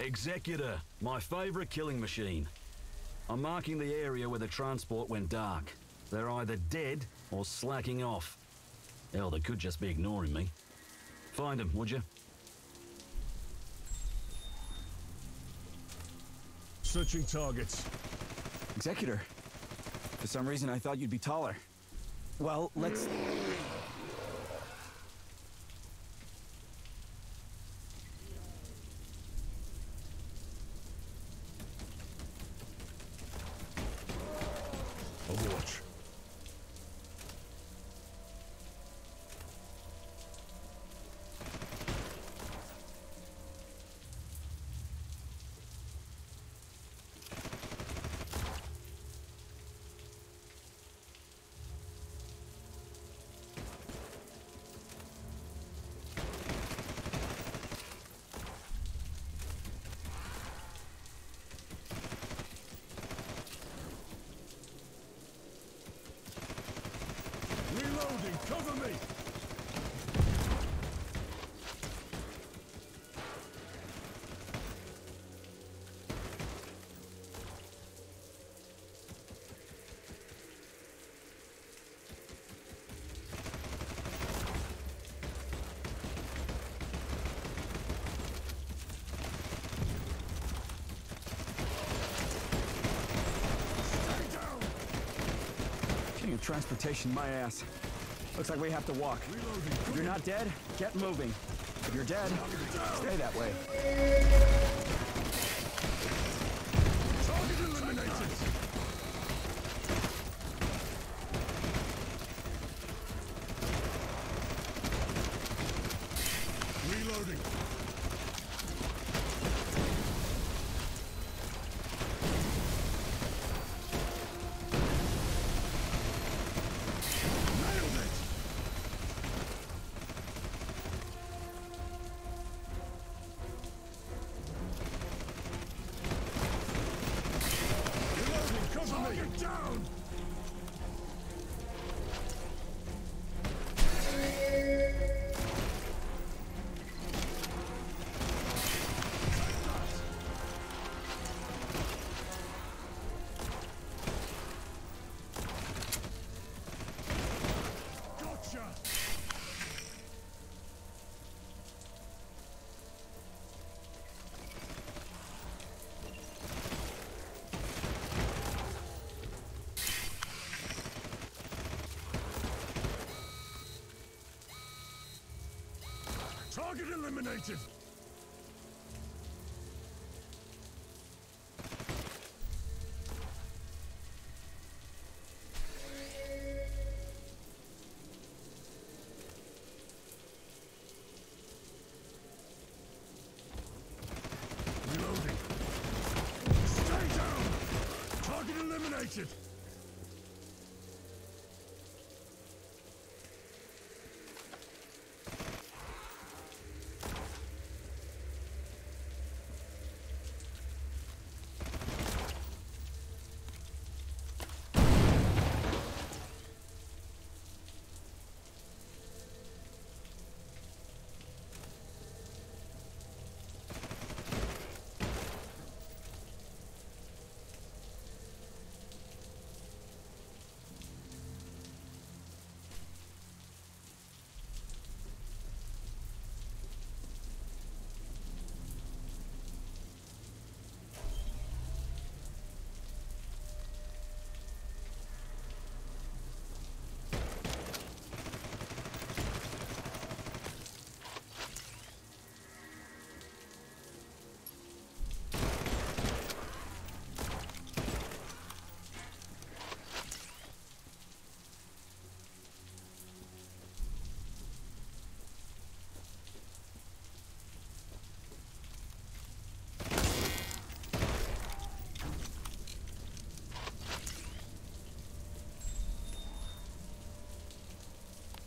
Executor, my favorite killing machine. I'm marking the area where the transport went dark. They're either dead or slacking off. Hell, they could just be ignoring me. Find them, would you? Searching targets. Executor, for some reason I thought you'd be taller. Well, let's... Cover me! Stay down! King of transportation, my ass. Looks like we have to walk. If you're not dead, get moving. If you're dead, stay that way. Target eliminated. Reloading. Target eliminated! Reloading. Stay down! Target eliminated!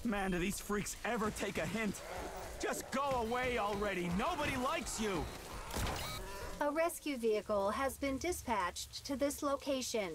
Man, do these freaks ever take a hint? Just go away already! Nobody likes you! A rescue vehicle has been dispatched to this location.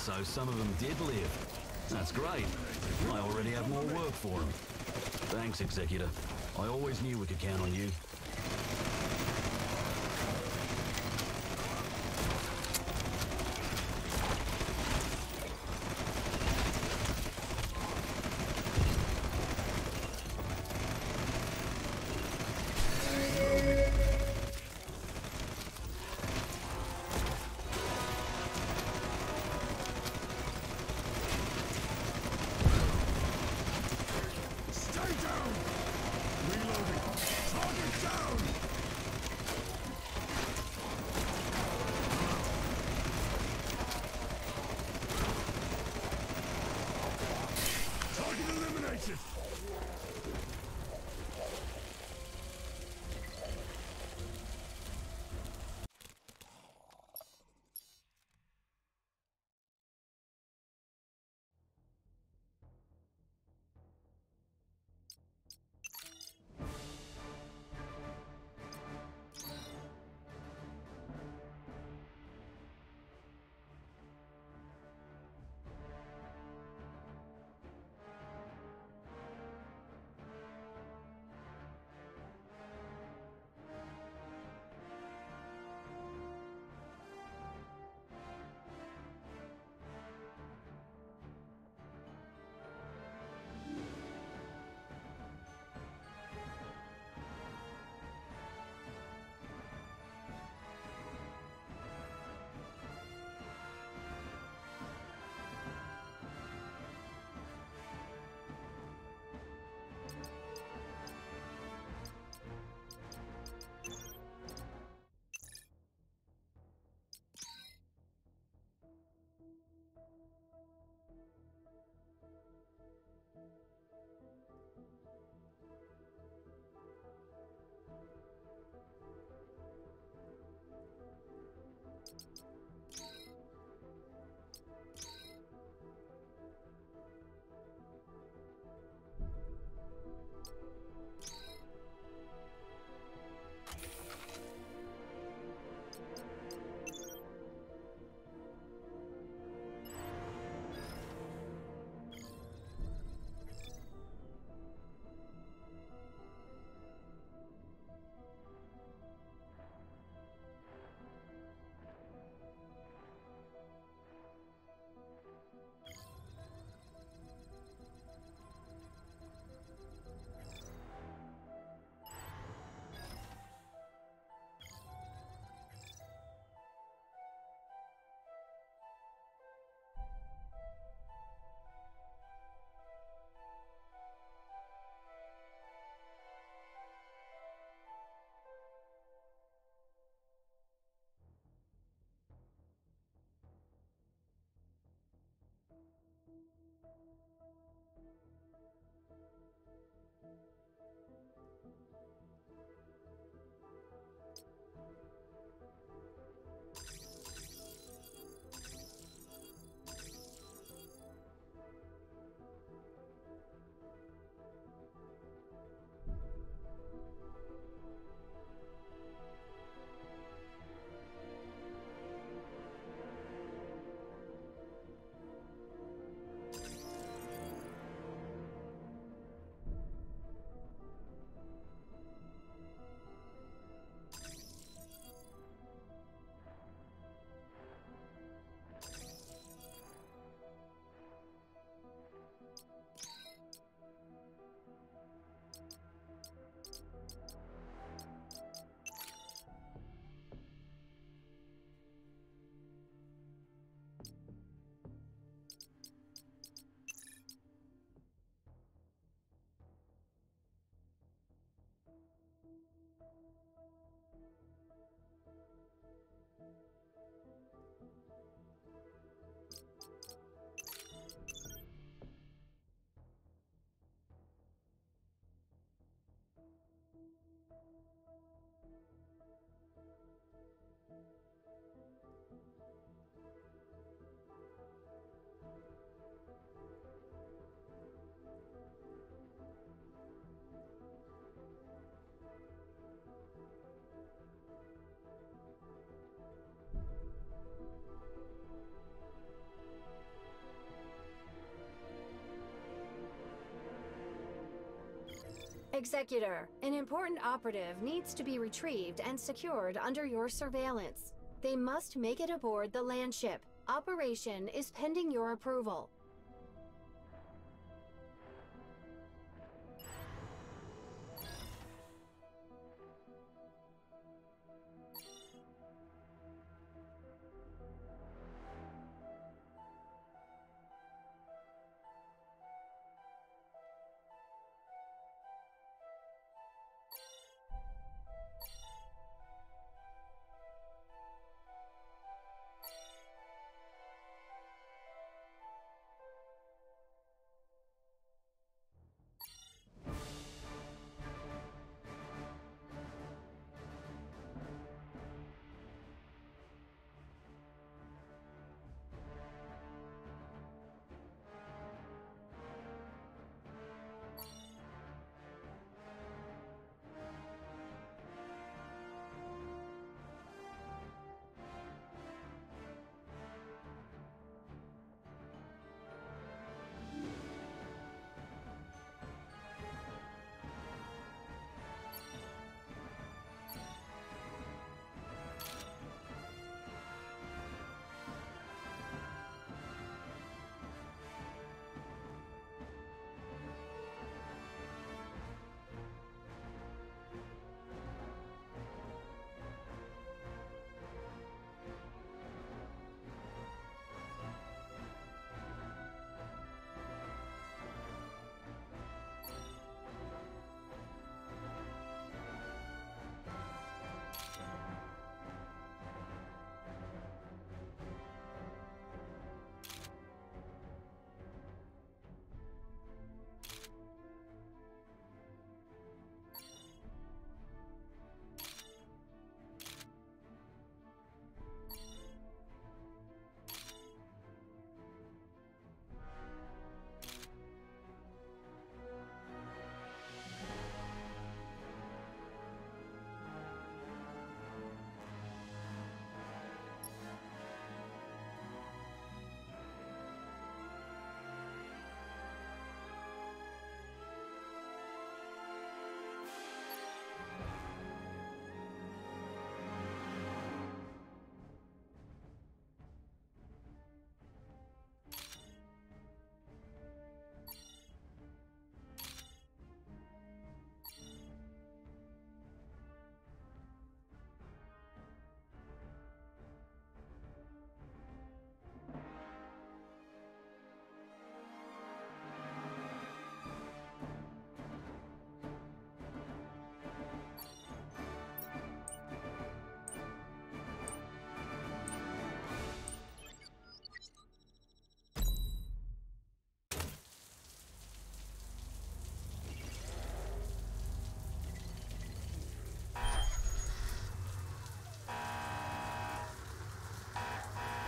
So some of them did live. That's great. I already have more work for them. Thanks, Executor. I always knew we could count on you. Executor, an important operative needs to be retrieved and secured under your surveillance. They must make it aboard the land ship. Operation is pending your approval.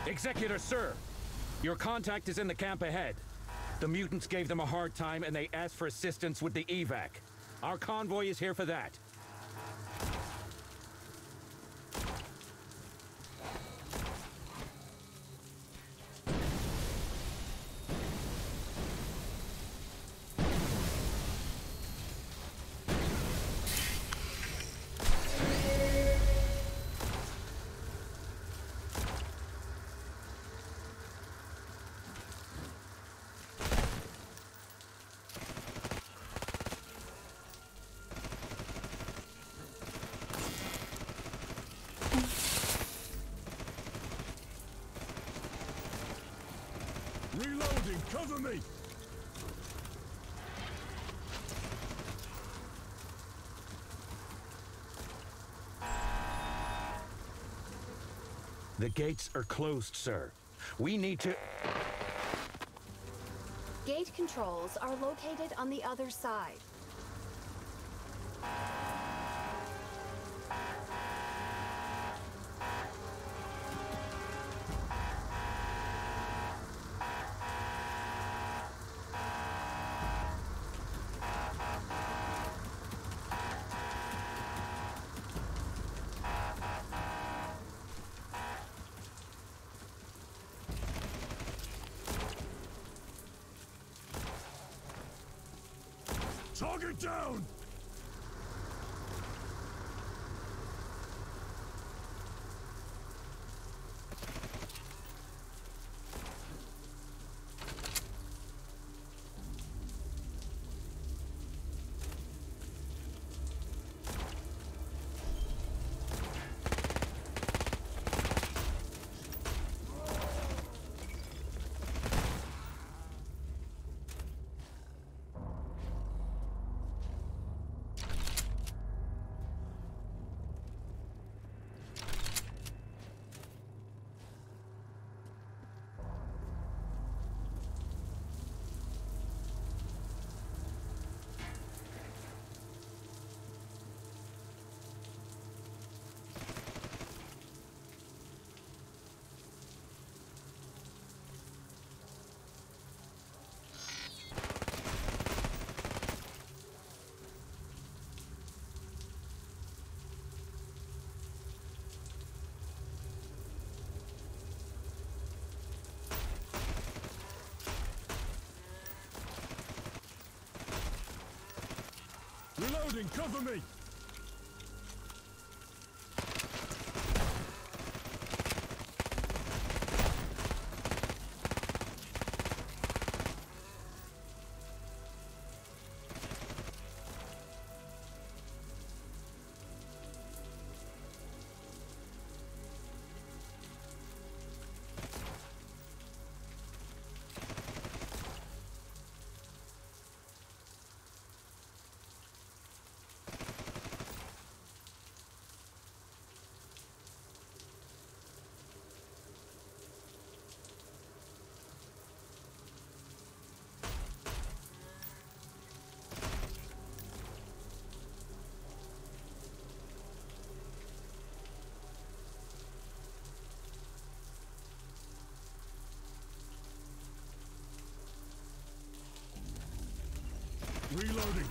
Executor, sir! Your contact is in the camp ahead. The mutants gave them a hard time and they asked for assistance with the evac. Our convoy is here for that. Cover me! The gates are closed, sir. We need to... Gate controls are located on the other side. Target down! building, cover me! Reloading.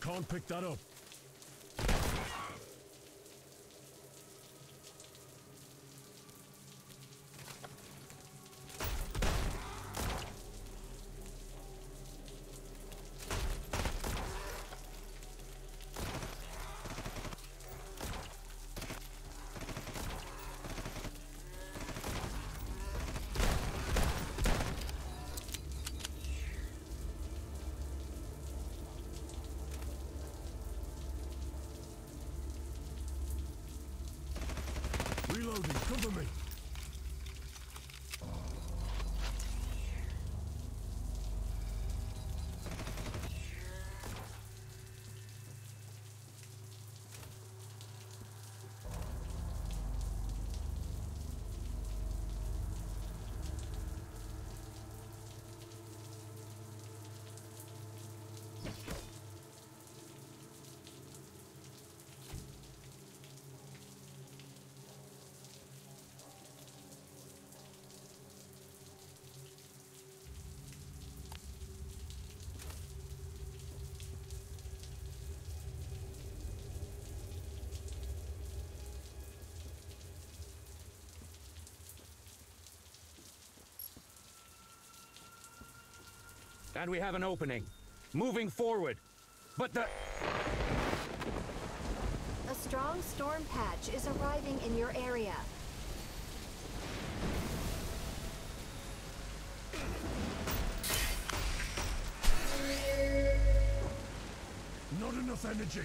Can't pick that up. Cover me. And we have an opening. Moving forward. But the... A strong storm patch is arriving in your area. Not enough energy.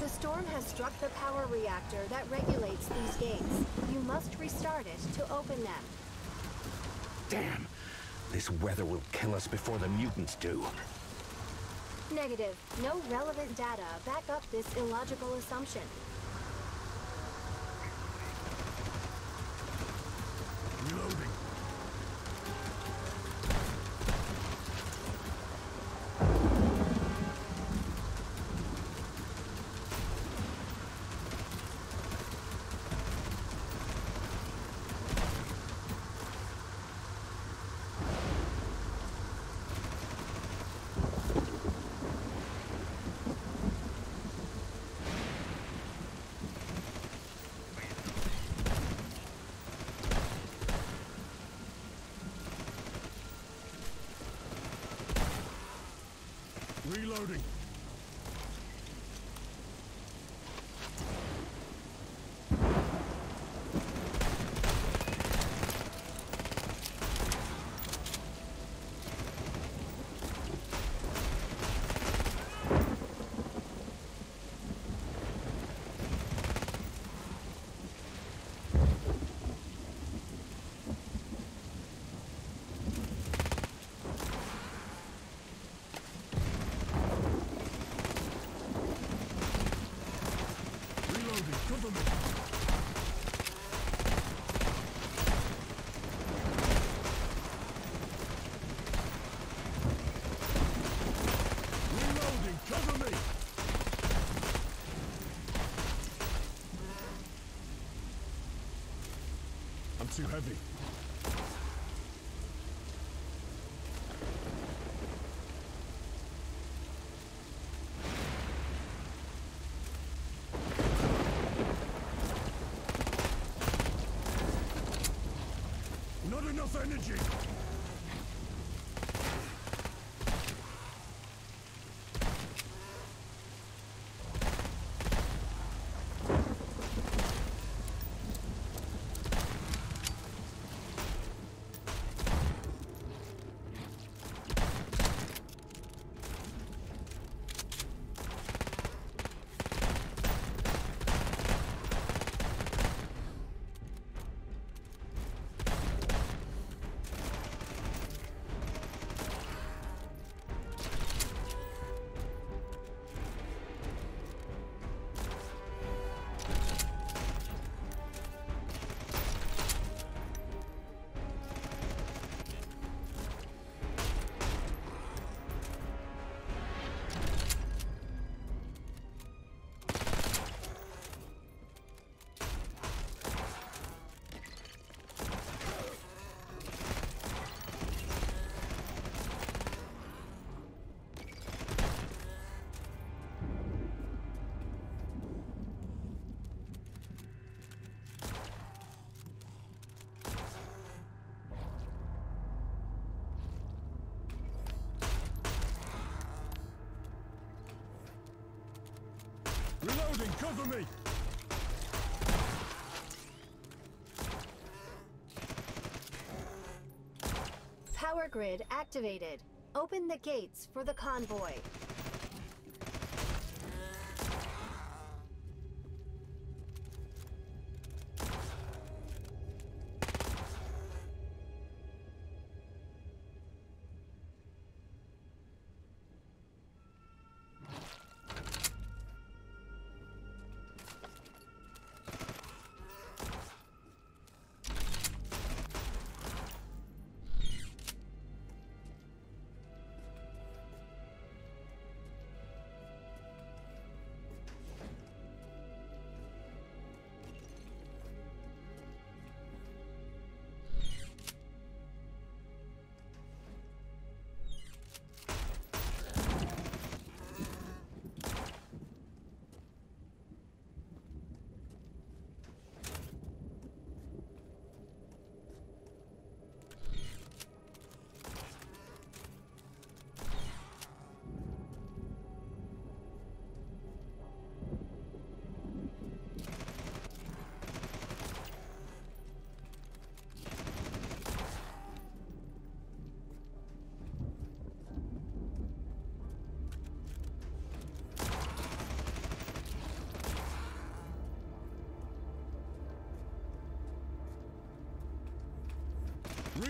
The storm has struck the power reactor that regulates these gates. You must restart it to open them. Damn! This weather will kill us before the mutants do. Negative. No relevant data back up this illogical assumption. Reloading. Reloading. Too heavy. Not enough energy. Reloading, cover me! Power grid activated. Open the gates for the convoy.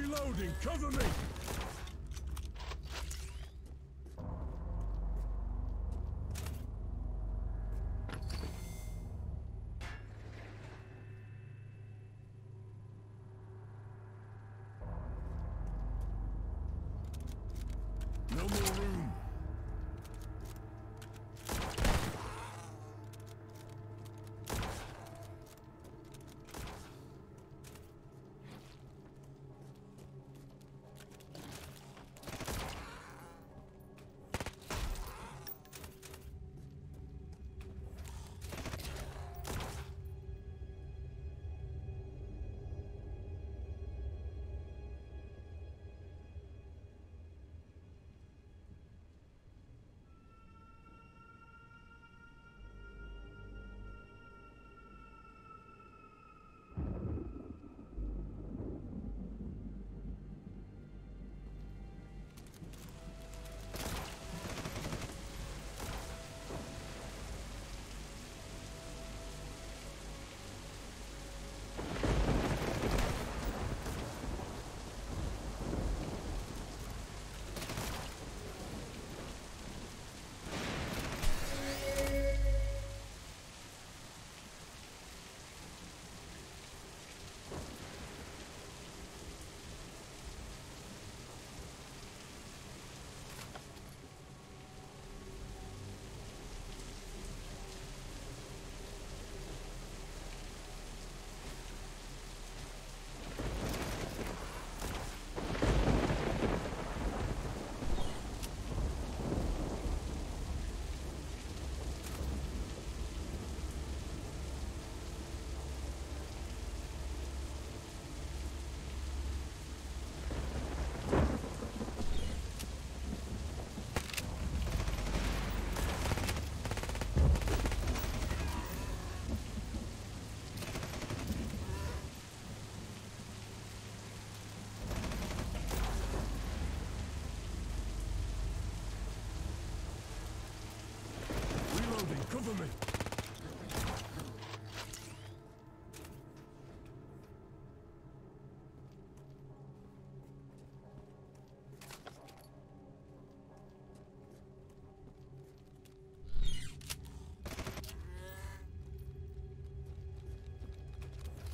Reloading, cover me! Cover me.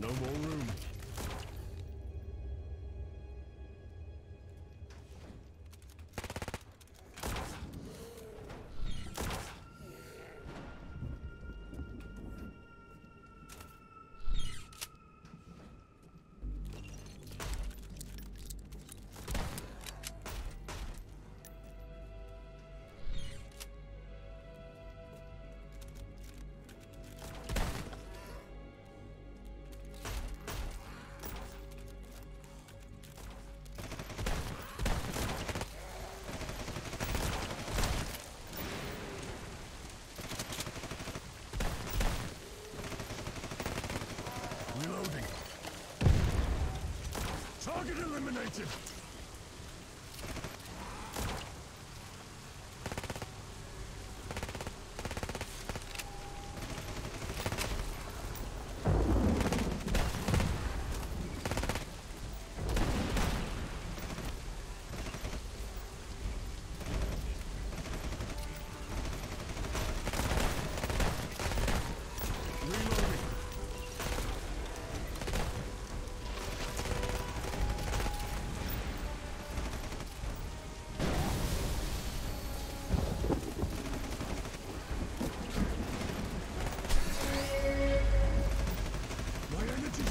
No more room. Target eliminated! Reloading,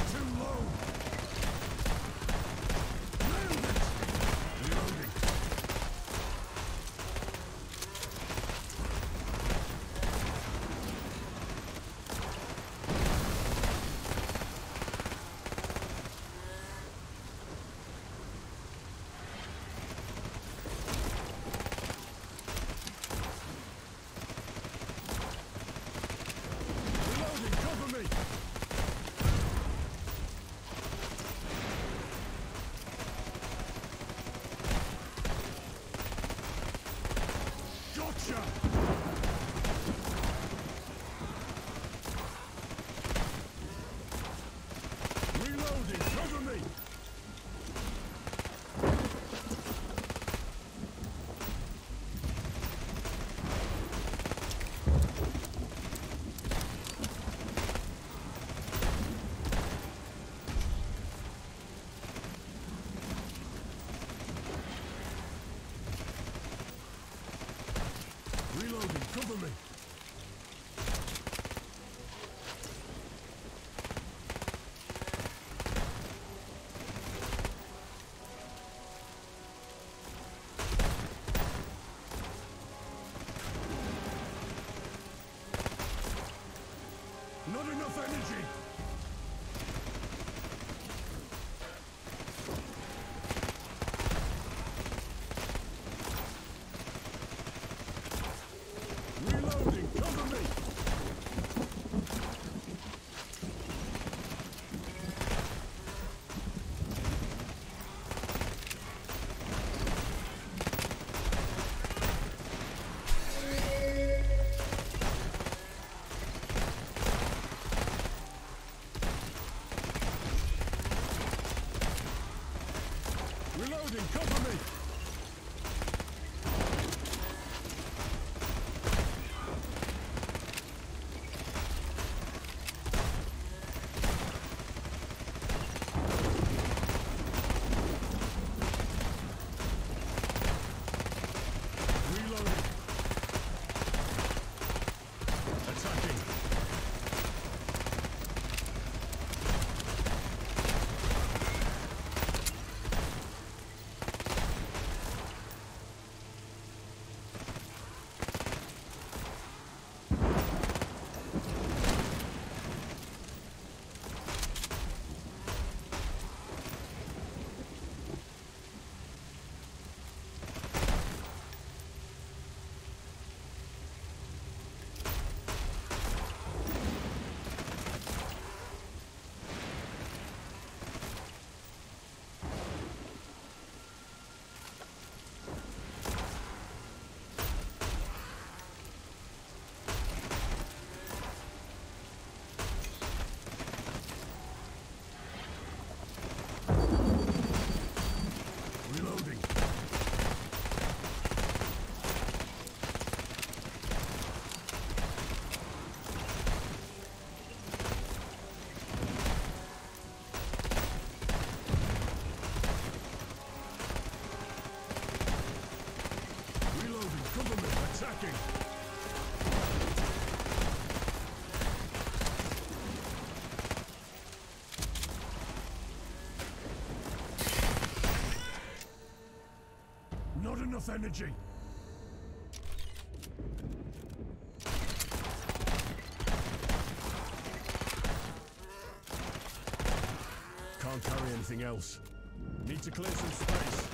cover me! Reloading, cover me. Not enough energy. Not enough energy. Can't carry anything else. Need to clear some space.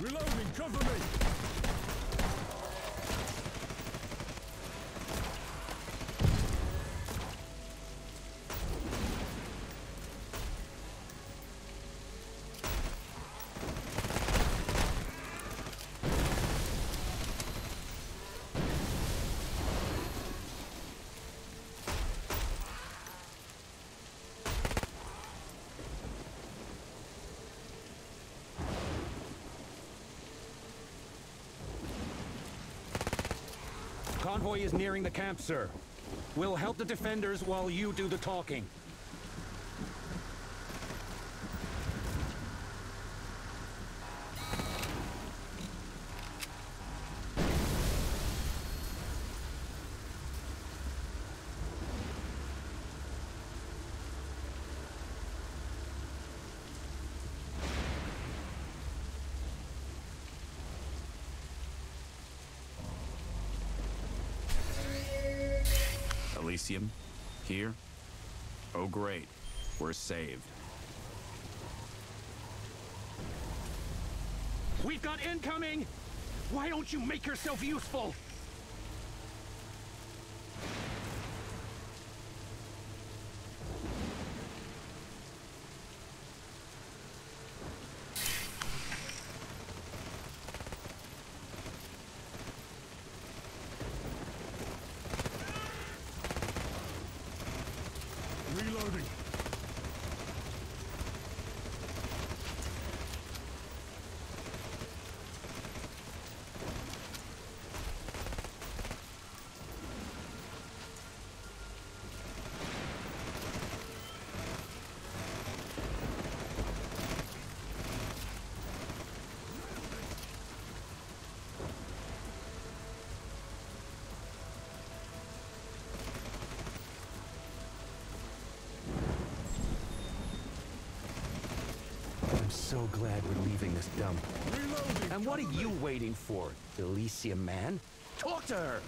Reloading, cover me! Convoy is nearing the camp, sir. We'll help the defenders while you do the talking. Elysium? Here? Oh great, we're saved. We've got incoming! Why don't you make yourself useful? so glad we're leaving this dump. Reloading. And what are you waiting for, Elysium man? Talk to her!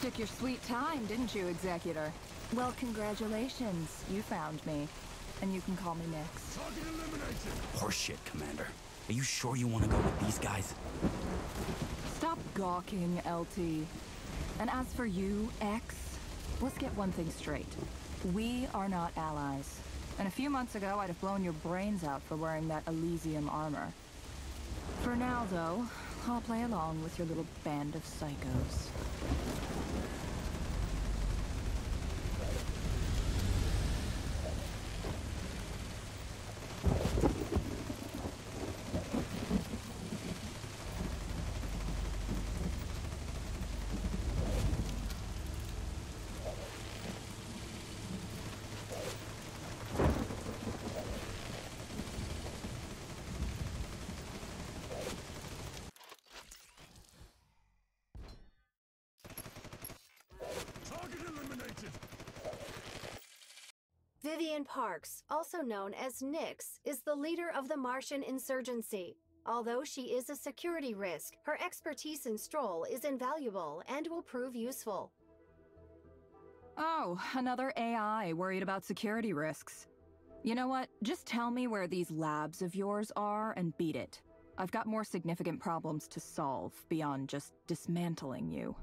Took your sweet time, didn't you, Executor? Well, congratulations. You found me. And you can call me Nyx. Target elimination! Horseshit, Commander. Are you sure you want to go with these guys? Stop gawking, LT. And as for you, X, let's get one thing straight. We are not allies. And a few months ago, I'd have blown your brains out for wearing that Elysium armor. For now, though, I'll play along with your little band of psychos. Vivian Parks, also known as Nyx, is the leader of the Martian insurgency. Although she is a security risk, her expertise in Stroll is invaluable and will prove useful. Oh, another AI worried about security risks. You know what? Just tell me where these labs of yours are and beat it. I've got more significant problems to solve beyond just dismantling you.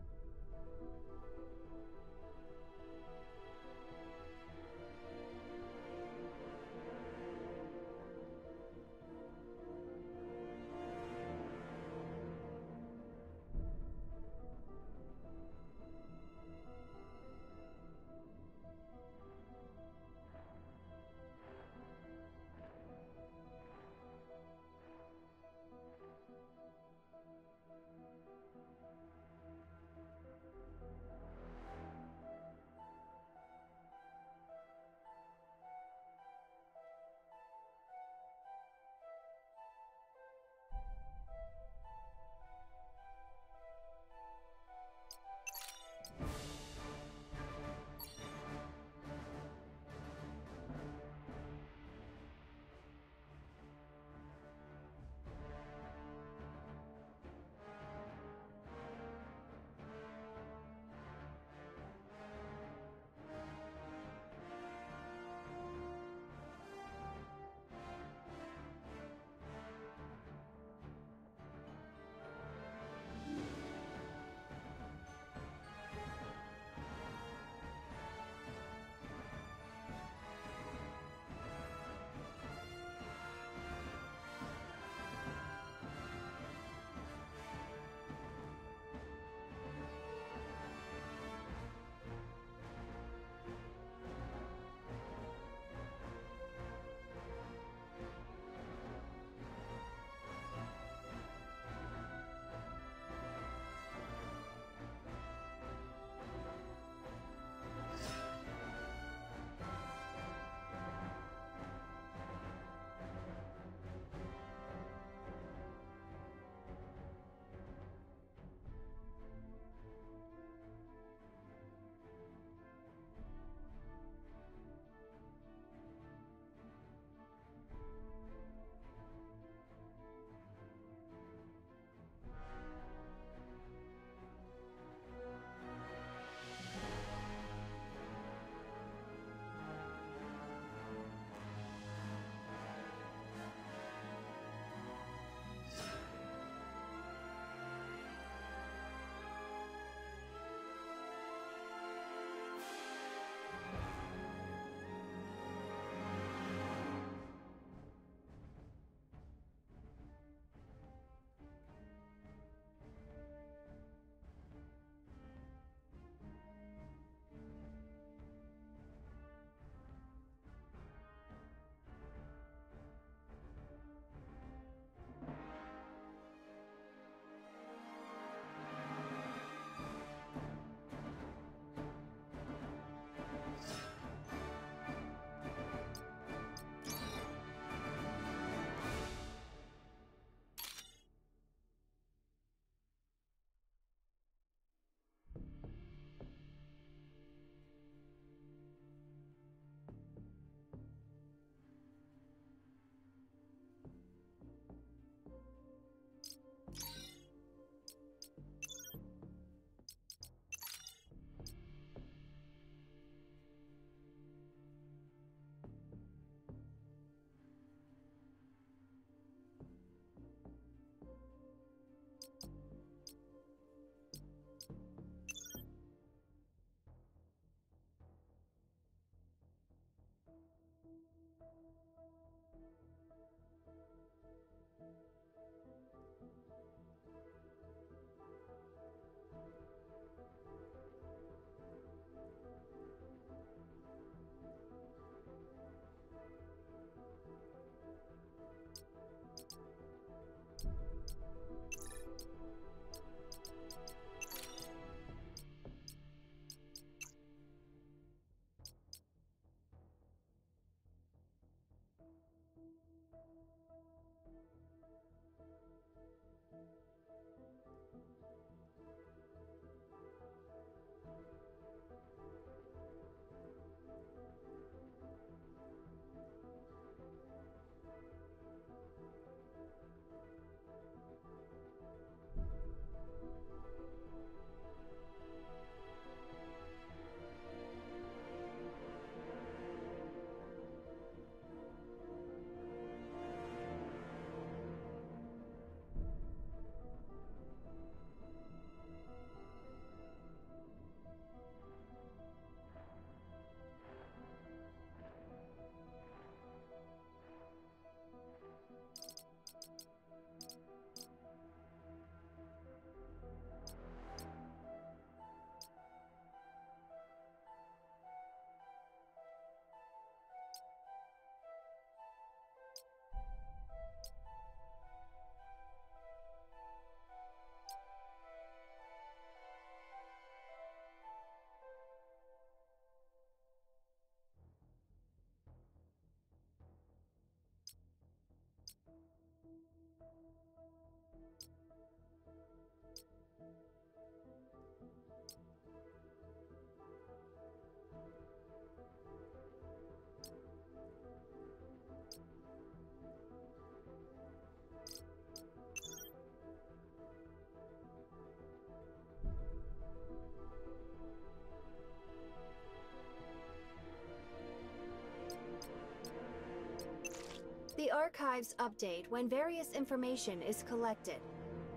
The archives update when various information is collected.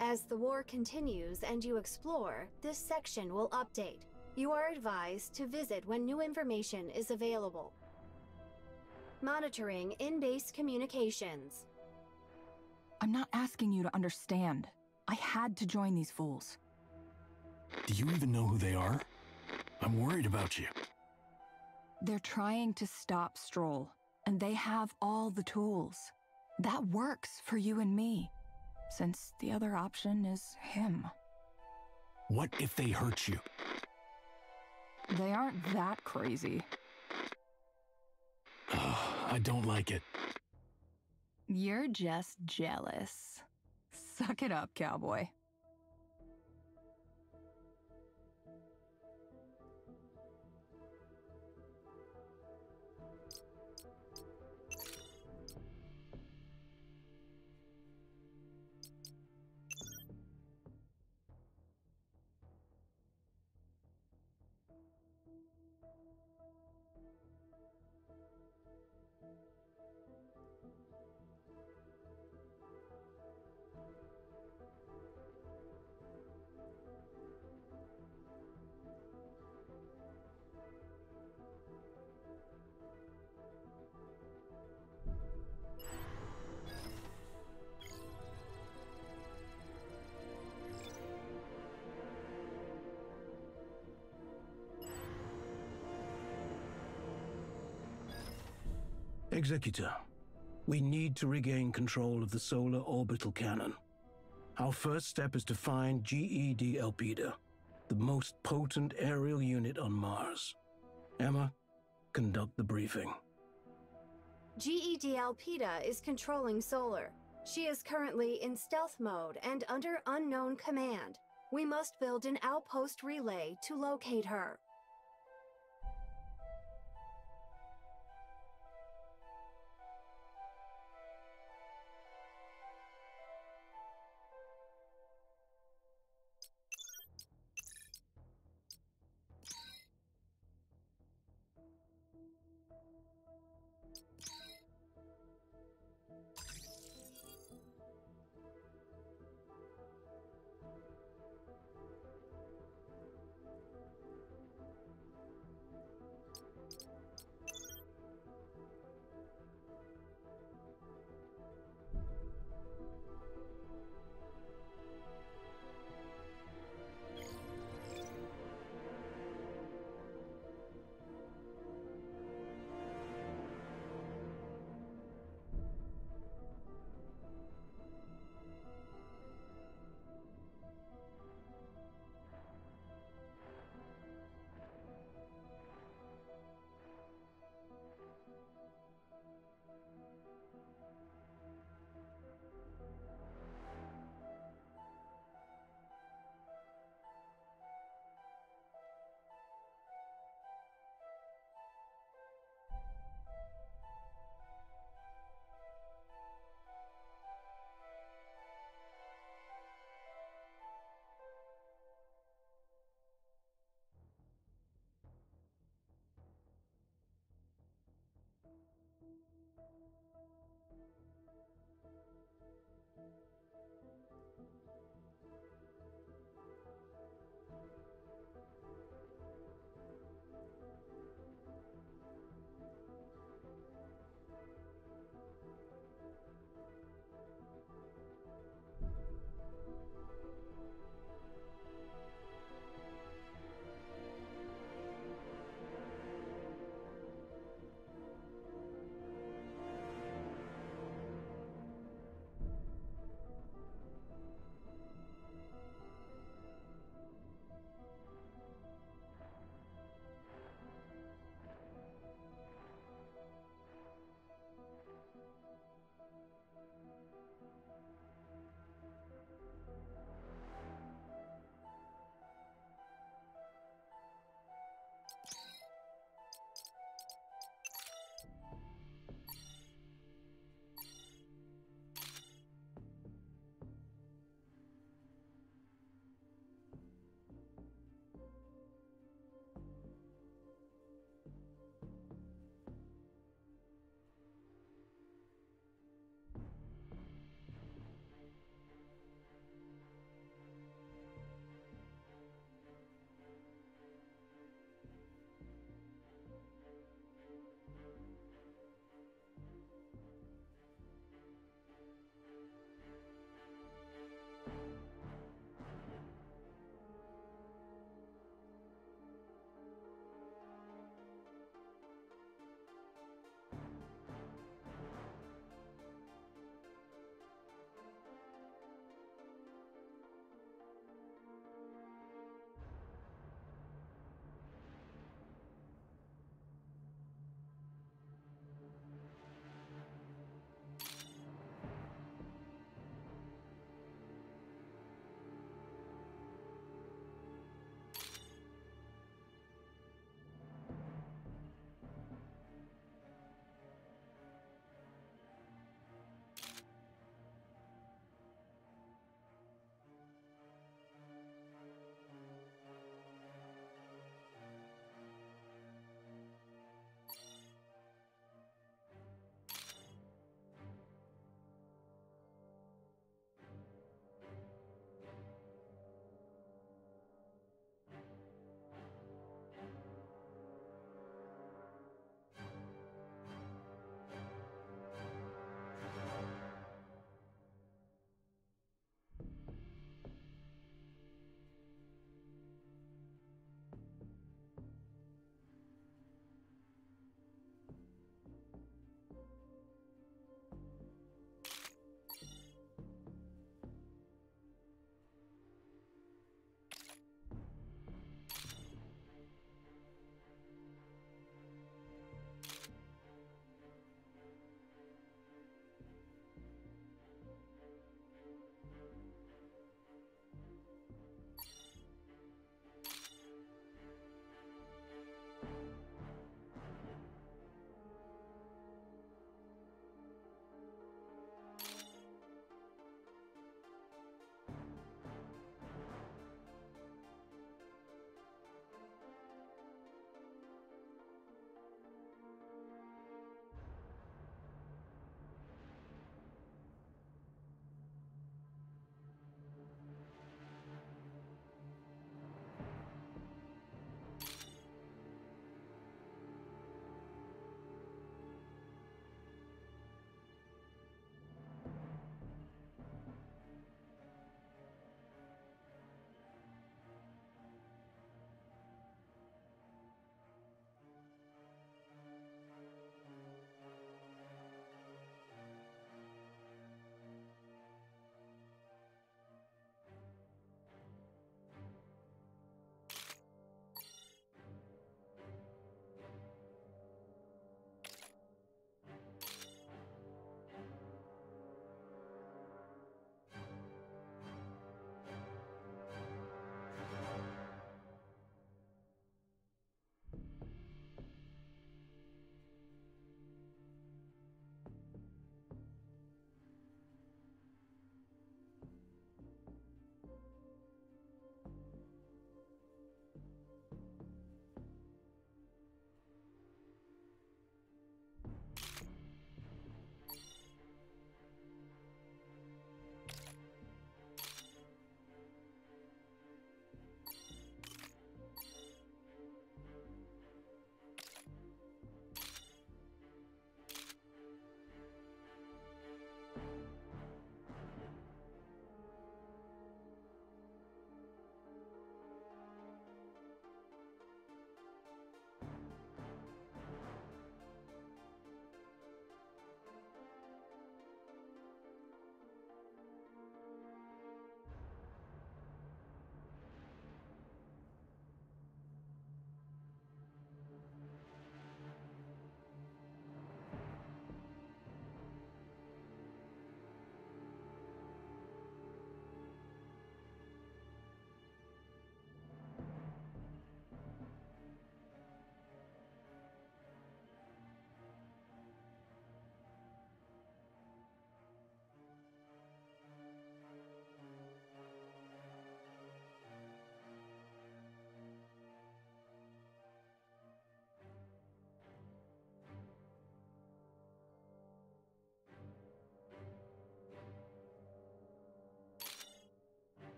As the war continues and you explore, this section will update. You are advised to visit when new information is available. Monitoring in-base communications. I'm not asking you to understand. I had to join these fools. Do you even know who they are? I'm worried about you. They're trying to stop Stroll, and they have all the tools. That works for you and me, since the other option is him. What if they hurt you? They aren't that crazy. I don't like it. You're just jealous. Suck it up, cowboy. Executor, we need to regain control of the solar orbital cannon. Our first step is to find GED Alpeda, the most potent aerial unit on Mars. Emma, conduct the briefing. GED Alpeda is controlling Solar. She is currently in stealth mode and under unknown command. We must build an outpost relay to locate her.